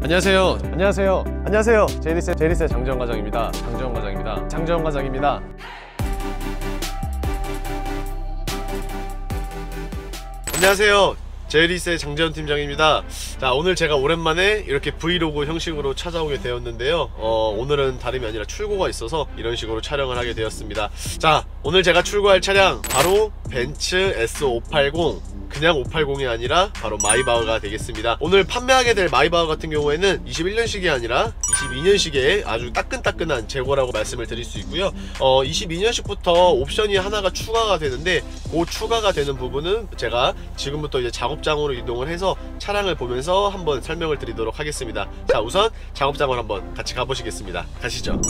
안녕하세요. 안녕하세요. 안녕하세요. 제이리스의 장재원 과장입니다. 장재원 과장입니다. 장재원 과장입니다. 안녕하세요. 제이리스의 장재원 팀장입니다. 자, 오늘 제가 오랜만에 이렇게 브이로그 형식으로 찾아오게 되었는데요. 오늘은 다름이 아니라 출고가 있어서 이런 식으로 촬영을 하게 되었습니다. 자, 오늘 제가 출고할 차량 바로 벤츠 S580. 그냥 580이 아니라 바로 마이바흐가 되겠습니다. 오늘 판매하게 될 마이바흐 같은 경우에는 21년식이 아니라 22년식의 아주 따끈따끈한 재고라고 말씀을 드릴 수 있고요. 22년식부터 옵션이 하나가 추가가 되는데 그 추가가 되는 부분은 제가 지금부터 이제 작업장으로 이동을 해서 차량을 보면서 한번 설명을 드리도록 하겠습니다. 자, 우선 작업장을 한번 같이 가보시겠습니다. 가시죠.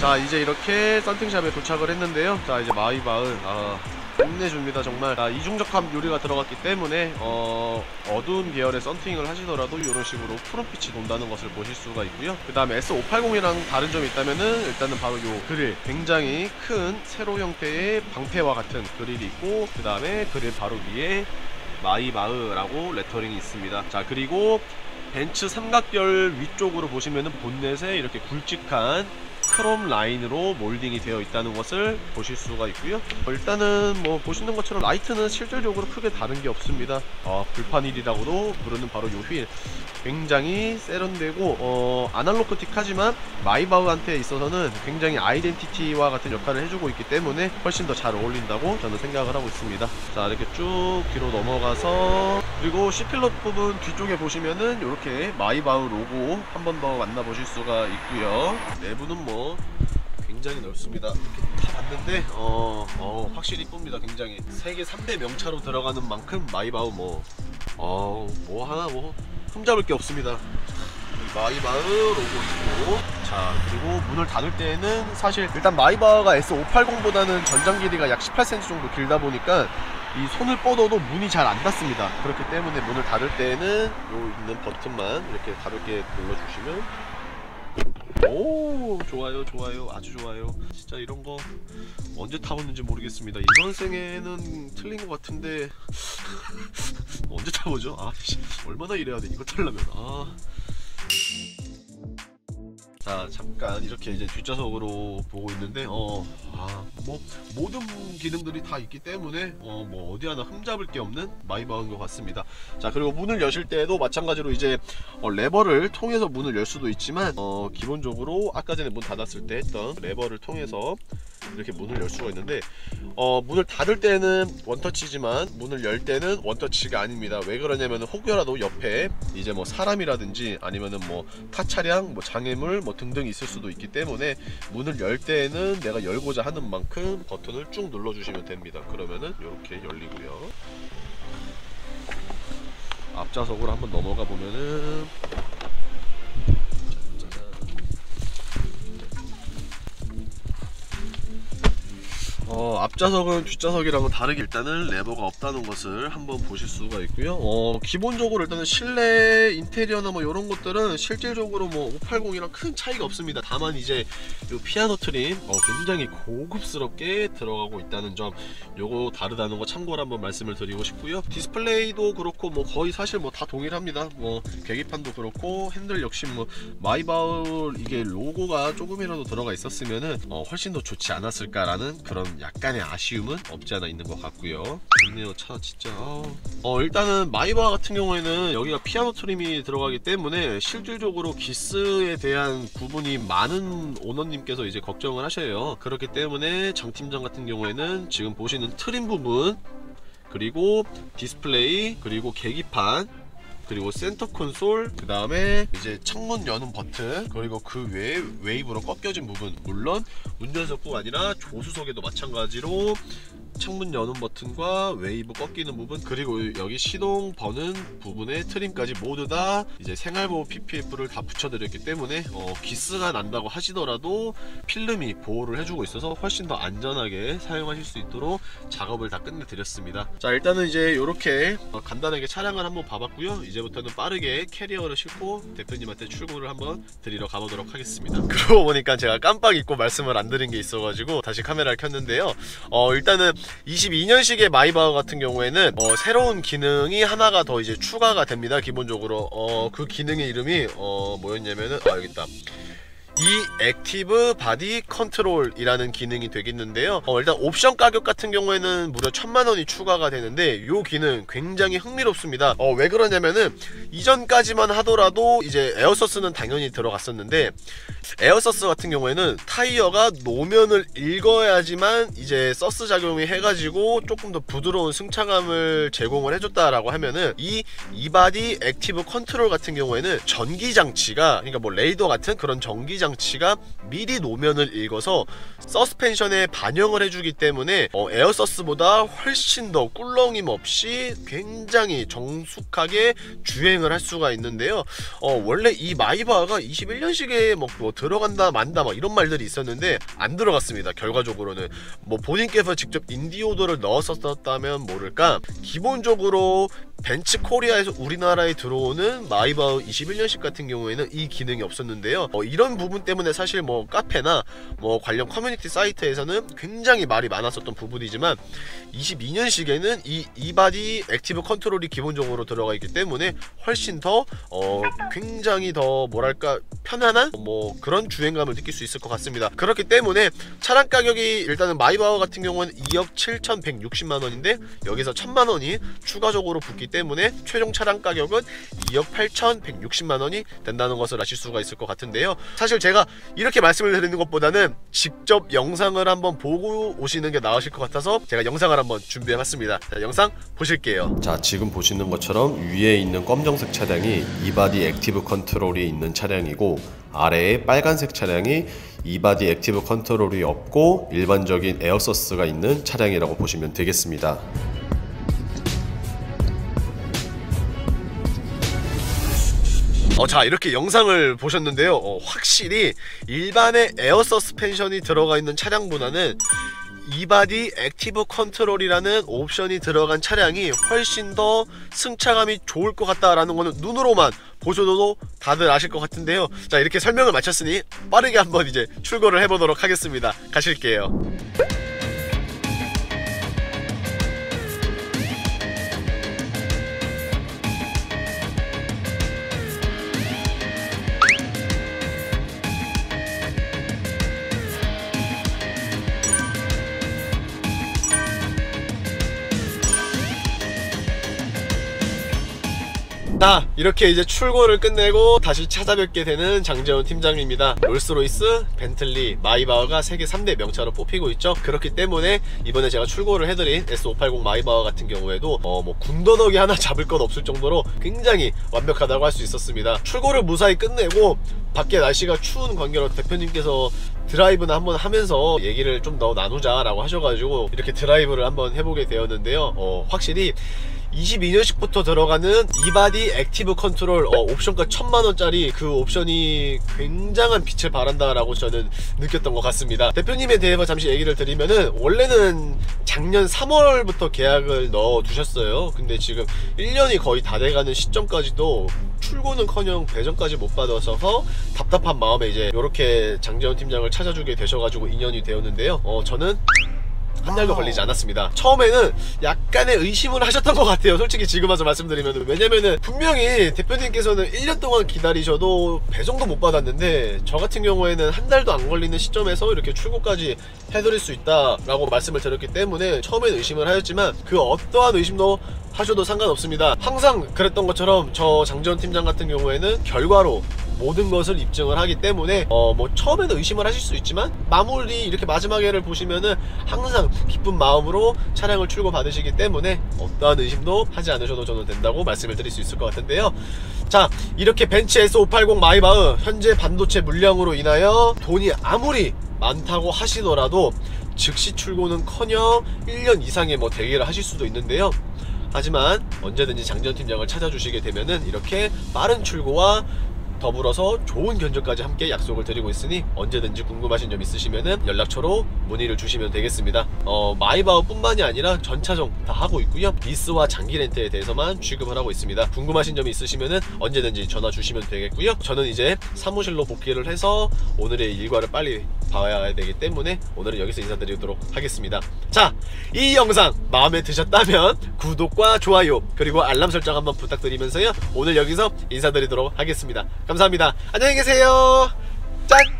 자, 이제 이렇게 썬팅샵에 도착을 했는데요. 자, 이제 마이바흐 끝내줍니다. 정말 이중적합 유리가 들어갔기 때문에 어두운 계열의 썬팅을 하시더라도 이런 식으로 푸른빛이 돈다는 것을 보실 수가 있고요. 그 다음에 S580이랑 다른 점이 있다면은 일단은 바로 요 그릴, 굉장히 큰 세로 형태의 방패와 같은 그릴이 있고, 그 다음에 그릴 바로 위에 마이바흐라고 레터링이 있습니다. 자, 그리고 벤츠 삼각별 위쪽으로 보시면은 본넷에 이렇게 굵직한 크롬 라인으로 몰딩이 되어 있다는 것을 보실 수가 있고요. 일단은 뭐 보시는 것처럼 라이트는 실질적으로 크게 다른 게 없습니다. 불판휠이라고도 부르는 바로 요 휠, 굉장히 세련되고 아날로그틱하지만 마이바흐한테 있어서는 굉장히 아이덴티티와 같은 역할을 해주고 있기 때문에 훨씬 더 잘 어울린다고 저는 생각을 하고 있습니다. 자, 이렇게 쭉 뒤로 넘어가서, 그리고 C필럿 부분 뒤쪽에 보시면은 이렇게 마이바흐 로고 한 번 더 만나보실 수가 있고요. 내부는 뭐 굉장히 넓습니다. 이렇게 다 봤는데 확실히 이쁩니다. 굉장히 세계 3대 명차로 들어가는 만큼 마이바흐 뭐 하나 흠잡을 게 없습니다. 마이바흐 로고 있고, 자, 그리고 문을 닫을 때에는 사실 일단 마이바흐가 S580보다는 전장 길이가 약 18cm 정도 길다 보니까 이 손을 뻗어도 문이 잘 안 닫습니다. 그렇기 때문에 문을 닫을 때에는 요 있는 버튼만 이렇게 가볍게 눌러주시면, 오, 좋아요, 좋아요, 아주 좋아요. 진짜 이런 거 언제 타봤는지 모르겠습니다. 이번 생에는 틀린 것 같은데 언제 타보죠? 아, 얼마나 일해야 돼 이거 타려면. 아. 자, 잠깐 이렇게 이제 뒷좌석으로 보고 있는데 뭐 모든 기능들이 다 있기 때문에 뭐 어디 하나 흠잡을 게 없는 마이바흐인 것 같습니다. 자, 그리고 문을 여실 때도 마찬가지로 이제 레버를 통해서 문을 열 수도 있지만 기본적으로 아까 전에 문 닫았을 때 했던 레버를 통해서 이렇게 문을 열 수가 있는데 문을 닫을 때는 원터치지만 문을 열 때는 원터치가 아닙니다. 왜 그러냐면 혹여라도 옆에 이제 뭐 사람이라든지 아니면은 뭐 타 차량, 뭐 장애물 뭐 등등 있을 수도 있기 때문에 문을 열 때에는 내가 열고자 하는 만큼 버튼을 쭉 눌러주시면 됩니다. 그러면은 이렇게 열리고요. 앞좌석으로 한번 넘어가 보면은, 앞좌석은 뒷좌석이랑은 다르게 일단은 레버가 없다는 것을 한번 보실 수가 있고요. 기본적으로 일단은 실내 인테리어나 뭐 이런 것들은 실질적으로 뭐 580이랑 큰 차이가 없습니다. 다만 이제 요 피아노 트림 굉장히 고급스럽게 들어가고 있다는 점, 요거 다르다는 거 참고로 한번 말씀을 드리고 싶고요. 디스플레이도 그렇고 뭐 거의 사실 뭐 다 동일합니다. 뭐 계기판도 그렇고 핸들 역시 뭐 마이바흐 이게 로고가 조금이라도 들어가 있었으면은 훨씬 더 좋지 않았을까라는 그런 약간의 아쉬움은 없지 않아 있는 것 같고요. 좋네요, 차 진짜. 일단은 마이바흐 같은 경우에는 여기가 피아노 트림이 들어가기 때문에 실질적으로 기스에 대한 부분이 많은 오너님께서 이제 걱정을 하셔요. 그렇기 때문에 장 팀장 같은 경우에는 지금 보시는 트림 부분, 그리고 디스플레이, 그리고 계기판, 그리고 센터 콘솔, 그 다음에 이제 창문 여는 버튼, 그리고 그 외에 웨이브로 꺾여진 부분, 물론 운전석뿐 아니라 조수석에도 마찬가지로 창문 여는 버튼과 웨이브 꺾이는 부분, 그리고 여기 시동 버는 부분에 트림까지 모두 다 이제 생활보호 PPF를 다 붙여드렸기 때문에 기스가 난다고 하시더라도 필름이 보호를 해주고 있어서 훨씬 더 안전하게 사용하실 수 있도록 작업을 다 끝내드렸습니다. 자, 일단은 이제 이렇게 간단하게 차량을 한번 봐봤고요. 이제부터는 빠르게 캐리어를 싣고 대표님한테 출고를 한번 드리러 가보도록 하겠습니다. 그러고 보니까 제가 깜빡 잊고 말씀을 안 드린 게 있어가지고 다시 카메라를 켰는데요. 일단은 22년식의 마이바흐 같은 경우에는 새로운 기능이 하나가 더 이제 추가가 됩니다. 기본적으로 그 기능의 이름이 뭐였냐면은 여기있다. 이 액티브 바디 컨트롤이라는 기능이 되겠는데요. 일단 옵션 가격 같은 경우에는 무려 1000만원이 추가가 되는데 요 기능 굉장히 흥미롭습니다. 왜 그러냐면은 이전까지만 하더라도 이제 에어서스는 당연히 들어갔었는데 에어서스 같은 경우에는 타이어가 노면을 읽어야지만 이제 서스 작용이 해가지고 조금 더 부드러운 승차감을 제공을 해줬다라고 하면은 이 이바디 액티브 컨트롤 같은 경우에는 전기 장치가, 그러니까 뭐 레이더 같은 그런 전기 장치가 미리 노면을 읽어서 서스펜션에 반영을 해주기 때문에 에어서스보다 훨씬 더 꿀렁임 없이 굉장히 정숙하게 주행을 할 수가 있는데요. 원래 이 마이바흐가 21년식에 뭐 들어간다 만다 막 이런 말들이 있었는데 안 들어갔습니다. 결과적으로는 뭐 본인께서 직접 인디오더를 넣었었다면 모를까, 기본적으로 벤츠 코리아에서 우리나라에 들어오는 마이바흐 21년식 같은 경우에는 이 기능이 없었는데요. 이런 부분 때문에 사실 뭐 카페나 뭐 관련 커뮤니티 사이트에서는 굉장히 말이 많았었던 부분이지만 22년식에는 이 이바디 액티브 컨트롤이 기본적으로 들어가 있기 때문에 훨씬 더 굉장히 더 뭐랄까 편안한 뭐 그런 주행감을 느낄 수 있을 것 같습니다. 그렇기 때문에 차량 가격이 일단은 마이바흐 같은 경우는 2억 7,160만원인데 여기서 1000만원이 추가적으로 붙기 때문에 최종 차량 가격은 2억 8,160만원이 된다는 것을 아실 수가 있을 것 같은데요. 사실 제가 이렇게 말씀을 드리는 것보다는 직접 영상을 한번 보고 오시는 게 나으실 것 같아서 제가 영상을 한번 준비해봤습니다. 자, 영상 보실게요. 자, 지금 보시는 것처럼 위에 있는 검정색 차량이 이바디 액티브 컨트롤이 있는 차량이고 아래에 빨간색 차량이 이바디 액티브 컨트롤이 없고 일반적인 에어서스가 있는 차량이라고 보시면 되겠습니다. 자, 이렇게 영상을 보셨는데요. 확실히 일반의 에어 서스펜션이 들어가 있는 차량보다는 이바디 액티브 컨트롤이라는 옵션이 들어간 차량이 훨씬 더 승차감이 좋을 것 같다라는 거는 눈으로만 보셔도 다들 아실 것 같은데요. 자, 이렇게 설명을 마쳤으니 빠르게 한번 이제 출고를 해보도록 하겠습니다. 가실게요. 자, 이렇게 이제 출고를 끝내고 다시 찾아뵙게 되는 장재원 팀장입니다. 롤스로이스, 벤틀리, 마이바흐가 세계 3대 명차로 뽑히고 있죠. 그렇기 때문에 이번에 제가 출고를 해드린 S580 마이바흐 같은 경우에도 뭐 군더더기 하나 잡을 건 없을 정도로 굉장히 완벽하다고 할 수 있었습니다. 출고를 무사히 끝내고 밖에 날씨가 추운 관계로 대표님께서 드라이브나 한번 하면서 얘기를 좀 더 나누자 라고 하셔가지고 이렇게 드라이브를 한번 해보게 되었는데요. 확실히 22년식부터 들어가는 이바디 액티브 컨트롤 옵션가 1000만원짜리 그 옵션이 굉장한 빛을 발한다라고 저는 느꼈던 것 같습니다. 대표님에 대해서 잠시 얘기를 드리면은 원래는 작년 3월부터 계약을 넣어 두셨어요. 근데 지금 1년이 거의 다 돼가는 시점까지도 출고는커녕 배정까지 못 받아서 답답한 마음에 이제 이렇게 장재원 팀장을 찾아주게 되셔가지고 인연이 되었는데요. 저는 한 달도 걸리지 않았습니다. 처음에는 약간의 의심을 하셨던 것 같아요. 솔직히 지금 와서 말씀드리면, 왜냐면은 분명히 대표님께서는 1년 동안 기다리셔도 배정도 못 받았는데 저 같은 경우에는 한 달도 안 걸리는 시점에서 이렇게 출고까지 해드릴 수 있다라고 말씀을 드렸기 때문에 처음엔 의심을 하였지만 그 어떠한 의심도 하셔도 상관없습니다. 항상 그랬던 것처럼 저 장재원 팀장 같은 경우에는 결과로 모든 것을 입증을 하기 때문에 뭐 처음에는 의심을 하실 수 있지만 마무리 이렇게 마지막에를 보시면은 항상 기쁜 마음으로 차량을 출고 받으시기 때문에 어떠한 의심도 하지 않으셔도 저는 된다고 말씀을 드릴 수 있을 것 같은데요. 자, 이렇게 벤츠 S580 마이바흐 현재 반도체 물량으로 인하여 돈이 아무리 많다고 하시더라도 즉시 출고는커녕 1년 이상의 뭐 대기를 하실 수도 있는데요. 하지만 언제든지 장재원 팀장을 찾아주시게 되면은 이렇게 빠른 출고와 더불어서 좋은 견적까지 함께 약속을 드리고 있으니 언제든지 궁금하신 점 있으시면은 연락처로 문의를 주시면 되겠습니다. 마이바흐 뿐만이 아니라 전차종 다 하고 있고요. 리스와 장기 렌트에 대해서만 취급을 하고 있습니다. 궁금하신 점이 있으시면은 언제든지 전화 주시면 되겠고요. 저는 이제 사무실로 복귀를 해서 오늘의 일과를 빨리 봐야 되기 때문에 오늘은 여기서 인사드리도록 하겠습니다. 자, 이 영상 마음에 드셨다면 구독과 좋아요 그리고 알람 설정 한번 부탁드리면서요. 오늘 여기서 인사드리도록 하겠습니다. 감사합니다. 안녕히 계세요. 짠!